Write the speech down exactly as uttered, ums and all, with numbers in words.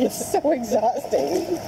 It's so exhausting.